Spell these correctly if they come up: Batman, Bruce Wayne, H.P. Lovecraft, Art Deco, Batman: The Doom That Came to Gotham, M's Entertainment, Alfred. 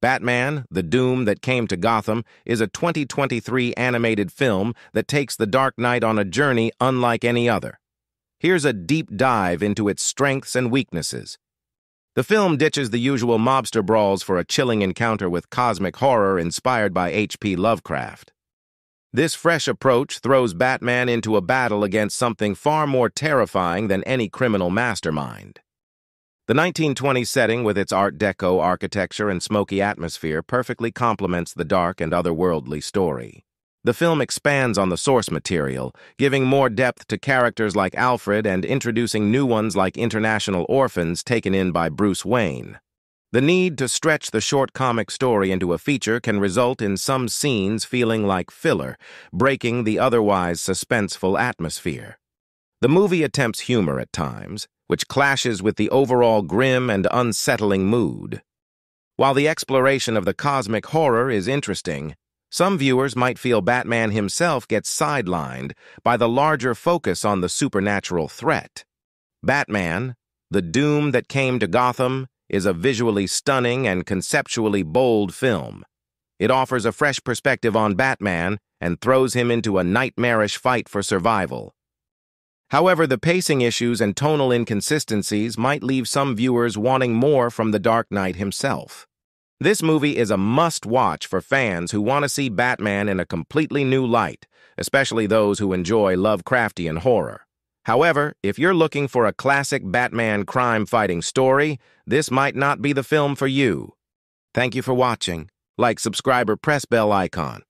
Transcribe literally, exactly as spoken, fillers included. Batman: The Doom That Came to Gotham is a twenty twenty-three animated film that takes the Dark Knight on a journey unlike any other. Here's a deep dive into its strengths and weaknesses. The film ditches the usual mobster brawls for a chilling encounter with cosmic horror inspired by H P Lovecraft. This fresh approach throws Batman into a battle against something far more terrifying than any criminal mastermind. The nineteen twenties setting with its Art Deco architecture and smoky atmosphere perfectly complements the dark and otherworldly story. The film expands on the source material, giving more depth to characters like Alfred and introducing new ones like international orphans taken in by Bruce Wayne. The need to stretch the short comic story into a feature can result in some scenes feeling like filler, breaking the otherwise suspenseful atmosphere. The movie attempts humor at times, which clashes with the overall grim and unsettling mood. While the exploration of the cosmic horror is interesting, some viewers might feel Batman himself gets sidelined by the larger focus on the supernatural threat. Batman: The Doom That Came to Gotham is a visually stunning and conceptually bold film. It offers a fresh perspective on Batman and throws him into a nightmarish fight for survival. However, the pacing issues and tonal inconsistencies might leave some viewers wanting more from the Dark Knight himself. This movie is a must-watch for fans who want to see Batman in a completely new light, especially those who enjoy Lovecraftian horror. However, if you're looking for a classic Batman crime-fighting story, this might not be the film for you. Thank you for watching. Like, subscribe, or press bell icon.